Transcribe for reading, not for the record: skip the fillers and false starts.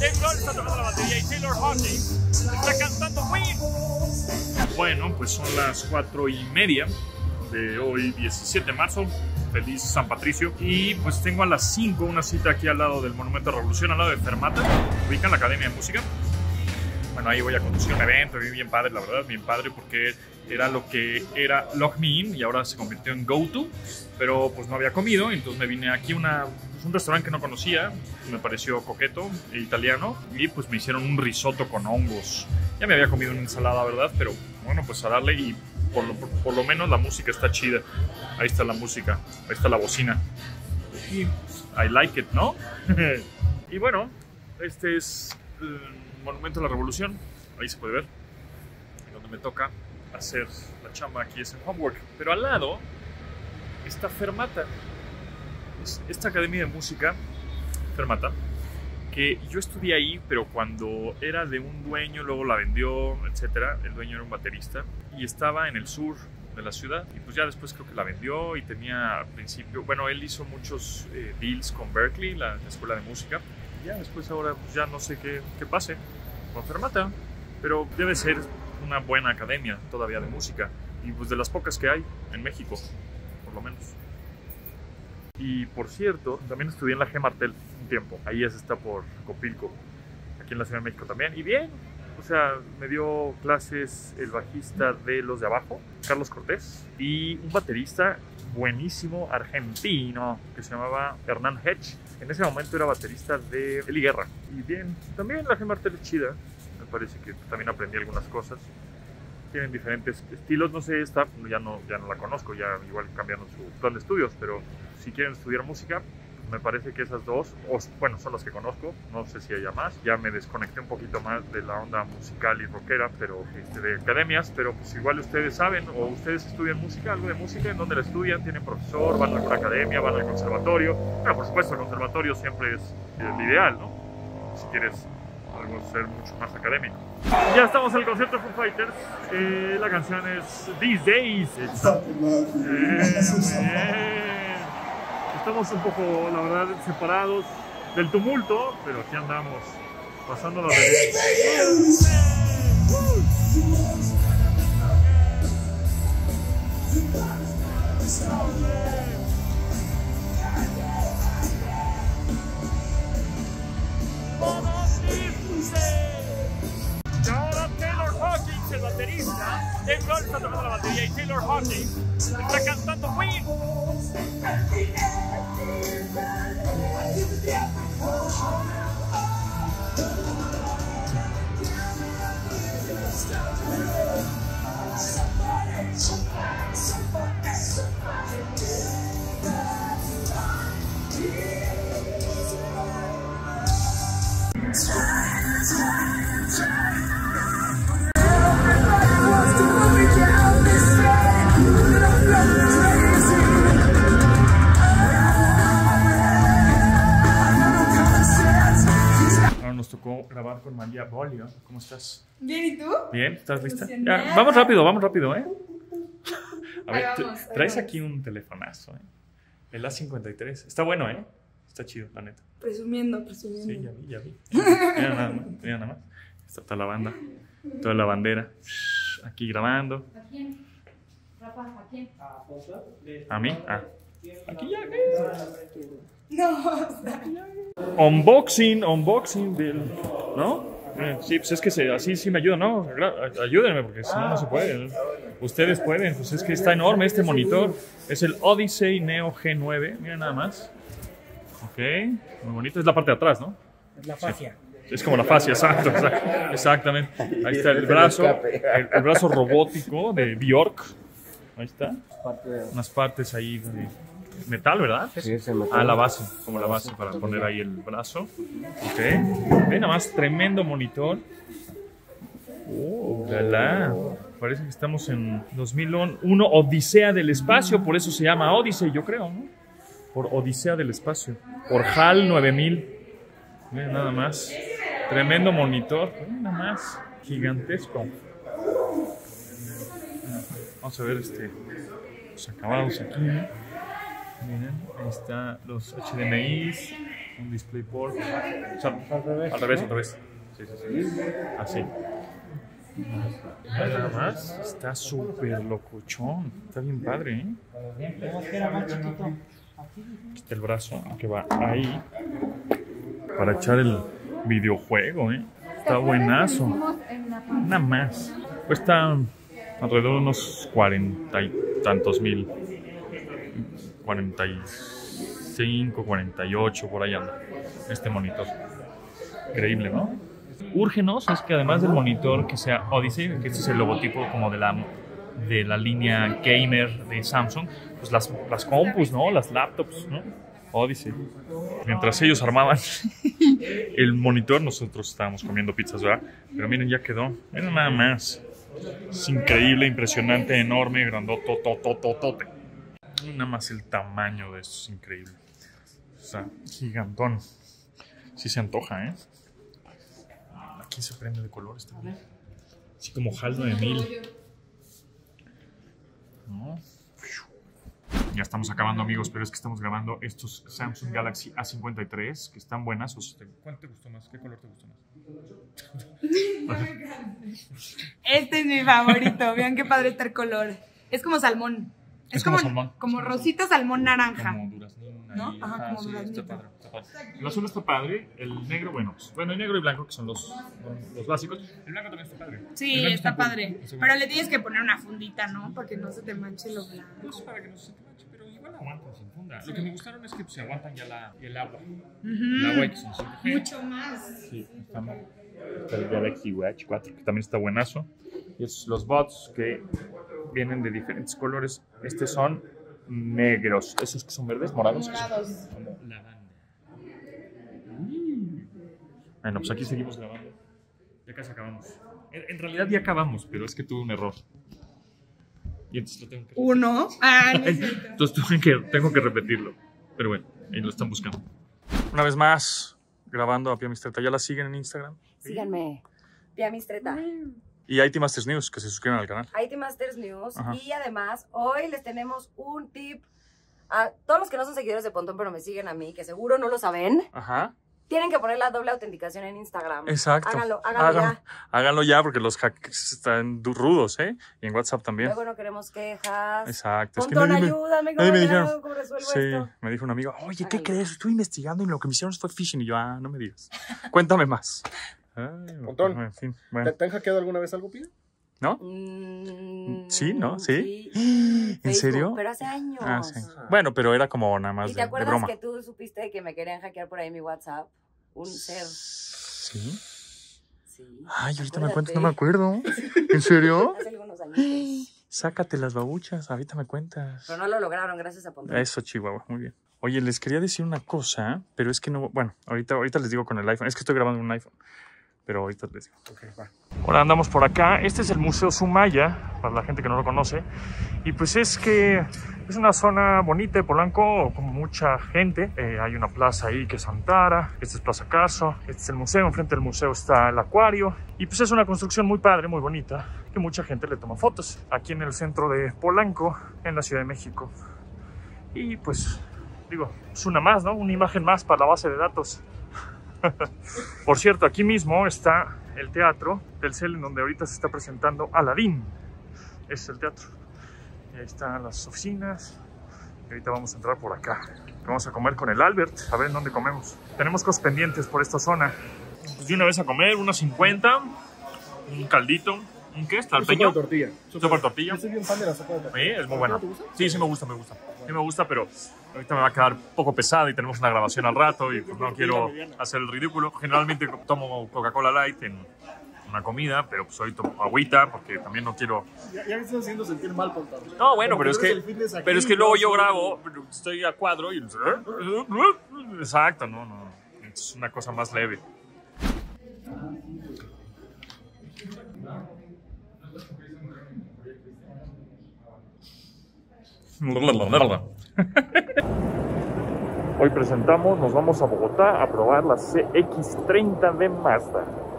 Dave Grohl está tocando la batería y Taylor Hawkins está cantando Queen. Bueno, pues son las 4:30 de hoy, 17 de marzo. Feliz San Patricio. Y pues tengo a las 5 una cita aquí al lado del Monumento a la Revolución, al lado de Fermatta. Ubican la Academia de Música. Bueno, ahí voy a conducir un evento bien padre, la verdad, bien padre, porque era lo que era Lock Me In y ahora se convirtió en Go To, pero pues no había comido, entonces me vine aquí a un restaurante que no conocía, me pareció coqueto, italiano, y pues me hicieron un risotto con hongos. Ya me había comido una ensalada, ¿verdad? Pero bueno, pues a darle y por lo menos la música está chida. Ahí está la música, ahí está la bocina. Y I like it, ¿no? Y bueno, este es el Monumento a la Revolución, ahí se puede ver, donde me toca hacer la chamba aquí es en Homework. Pero al lado está Fermatta, esta Academia de Música, Fermatta, que yo estudié ahí, pero cuando era de un dueño, luego la vendió, etcétera. El dueño era un baterista y estaba en el sur de la ciudad, y pues ya después creo que la vendió y tenía al principio, bueno, él hizo muchos deals con Berkeley, la escuela de música, y ya después ahora pues ya no sé qué pase con Fermatta, pero debe ser una buena academia todavía de música, y pues de las pocas que hay en México, por lo menos. Y por cierto, también estudié en la G. Martell un tiempo. Ahí es, está por Copilco, aquí en la Ciudad de México también. Y bien, o sea, me dio clases el bajista de Los de Abajo, Carlos Cortés, y un baterista buenísimo argentino que se llamaba Hernán Hedge. En ese momento era baterista de El I Guerra. Y bien, también la G. Martell es chida. Me parece que también aprendí algunas cosas. Tienen diferentes estilos, no sé, esta ya no la conozco, ya igual cambiaron su plan de estudios, pero si quieren estudiar música, me parece que esas dos, bueno, son las que conozco, no sé si haya más. Ya me desconecté un poquito más de la onda musical y rockera, pero de academias, pero pues igual ustedes saben, o ustedes estudian música, algo de música, en donde la estudian, tienen profesor, van a alguna academia, van al conservatorio. Bueno, por supuesto, el conservatorio siempre es el ideal, ¿no? Si quieres algo ser mucho más académico. Ya estamos en el concierto de Foo Fighters. La canción es These Days. Estamos un poco, la verdad, separados del tumulto, pero aquí andamos, pasando la vida. Dave Grohl está tocando la batería y Taylor Hawkins está cantando Queen. Grabar con María Bolio. ¿Cómo estás? Bien, ¿y tú? Bien, ¿estás lista? Ya, vamos rápido, ¿eh? A ver, vamos, traes aquí un telefonazo, ¿eh? El A53. Está bueno, ¿eh? Está chido, la neta. Presumiendo. Sí, ya vi. Mira nada más. Está toda la banda, toda la bandera. Aquí grabando. ¿A quién? Rafa, ¿a quién? ¿A mí? Ah. Aquí ya, ¿qué? No. Unboxing del... ¿No? Sí, pues es que así sí me ayuda, ¿no? Ayúdenme, porque si no, no se puede. Ustedes pueden, pues es que está enorme este monitor. Es el Odyssey Neo G9, miren nada más. Ok, muy bonito. Es la parte de atrás, ¿no? Es la fascia. Sí. Es como la fascia, exacto. Exactamente. Ahí está el brazo robótico de Bjork. Ahí está. Unas partes ahí de metal, ¿verdad? Sí, es el metal. Ah, la base, como la base para poner ahí el brazo. Ok. Ve nada más, tremendo monitor. ¡Oh, la la! Parece que estamos en 2001, Odisea del Espacio, por eso se llama Odyssey, yo creo, ¿no? Por Odisea del Espacio. Por HAL 9000. Ve nada más. Tremendo monitor. Ve nada más. Gigantesco. Vamos a ver los acabados aquí. Miren, ahí están los HDMIs, un DisplayPort. O sea, al revés. Sí. Así. Nada más, está súper locochón. Está bien padre, ¿eh? Aquí está el brazo que va ahí para echar el videojuego, ¿eh? Está buenazo. Nada más. Cuesta alrededor de unos 40 y tantos mil. 45, 48, por ahí anda. Este monitor. Increíble, ¿no? Úrgenos es que además del monitor que sea Odyssey, que este es el logotipo como de la línea gamer de Samsung, pues las compus, ¿no? Las laptops, ¿no? Odyssey. Mientras ellos armaban el monitor, nosotros estábamos comiendo pizzas, ¿verdad? Pero miren, ya quedó. Miren nada más. Es increíble, impresionante, enorme, grandototototote. Nada más el tamaño de esto es increíble. O sea, gigantón. Sí se antoja, ¿eh? Aquí se prende de colores también. Así como HAL 9000. ¿No? Ya estamos acabando, amigos, pero es que estamos grabando estos Samsung Galaxy A53, que están buenazos. ¿Cuál te gustó más? ¿Qué color te gustó más? Este es mi favorito. Vean qué padre está el color. Es como salmón. Es como salmón. Como rosita, salmón naranja. Como duraznina. ¿No? Ajá, como duraznita. Está padre. El azul está padre. El negro, bueno, el negro y blanco, que son los básicos. El blanco también está padre. Sí, está padre. Pero le tienes que poner una fundita, ¿no? Para que no se te manche lo blanco. Pues para que no se te manche, pero igual aguantan sin funda. Sí. Lo que me gustaron es que se aguantan ya el agua. El agua que son 5G. Mucho más. Sí, está mal. Está el Galaxy Watch 4, que también está buenazo. Y es los bots que vienen de diferentes colores. Estos son negros. ¿Esos que son verdes? ¿Morados? Lavanda. Bueno, pues aquí seguimos grabando. Ya casi acabamos. En realidad ya acabamos, pero es que tuve un error. Y entonces lo tengo que repetir. ¿Uno? Entonces tengo que repetirlo. Pero bueno, ahí lo están buscando. Una vez más, grabando a Pia Mistreta. ¿Ya la siguen en Instagram? Síganme. Pia Mistreta. Y IT Masters News, que se suscriban al canal. IT Masters News. Ajá. Y además, hoy les tenemos un tip a todos los que no son seguidores de Pontón, pero me siguen a mí, que seguro no lo saben. Ajá. Tienen que poner la doble autenticación en Instagram. Exacto. Háganlo ya. Háganlo ya, porque los hacks están rudos, ¿eh? Y en WhatsApp también. Luego no queremos quejas. Exacto. Pontón, es que ayúdame. ¿Cómo resuelvo esto? Sí, me dijo un amigo, oye, ¿qué crees? Estuve investigando y lo que me hicieron fue phishing. Y yo, no me digas. Cuéntame más. Pontón, en fin, bueno. ¿Te han hackeado alguna vez algo, Pia? ¿No? Sí, ¿no? Sí. ¿En serio? Pero hace años. Ah, sí. Bueno, pero era como nada más de broma. ¿Y te acuerdas que tú supiste que me querían hackear por ahí mi WhatsApp? Un ser. ¿Sí? Sí. Ay, ahorita me cuentas, no me acuerdo. ¿En serio? Hace algunos años. Sácate las babuchas, ahorita me cuentas. Pero no lo lograron, gracias a Pontón. Eso, Chihuahua, muy bien. Oye, les quería decir una cosa, pero es que no... Bueno, ahorita les digo con el iPhone. Es que estoy grabando un iPhone. Pero ahorita les digo. Okay, va. Ahora andamos por acá. Este es el Museo Sumaya, para la gente que no lo conoce. Y pues es que es una zona bonita de Polanco, con mucha gente. Hay una plaza ahí que es Antara. Este es Plaza Caso. Este es el museo. Enfrente del museo está el acuario. Y pues es una construcción muy padre, muy bonita, que mucha gente le toma fotos. Aquí en el centro de Polanco, en la Ciudad de México. Y pues, digo, es una más, ¿no? Una imagen más para la base de datos. Por cierto, aquí mismo está el teatro del CEL, en donde ahorita se está presentando Aladín. Es el teatro. Y ahí están las oficinas. Y ahorita vamos a entrar por acá. Vamos a comer con el Albert, a ver en dónde comemos. Tenemos cosas pendientes por esta zona. Pues de una vez a comer, unos 50, un caldito. ¿Un qué? ¿Talpeño? Sopa de tortilla. Yo soy bien fan de la sopa de tortilla. Sí, es muy buena. ¿Te gusta? Sí, me gusta. Sí, me gusta, pero ahorita me va a quedar un poco pesada y tenemos una grabación al rato y pues no quiero hacer el ridículo. Generalmente tomo Coca-Cola Light en una comida, pero pues hoy tomo agüita porque también no quiero... Ya me estás haciendo sentir mal, por favor. No, bueno, pero es que luego yo grabo, estoy a cuadro y... Exacto, no. Es una cosa más leve. Hoy presentamos, nos vamos a Bogotá a probar la CX30 de Mazda.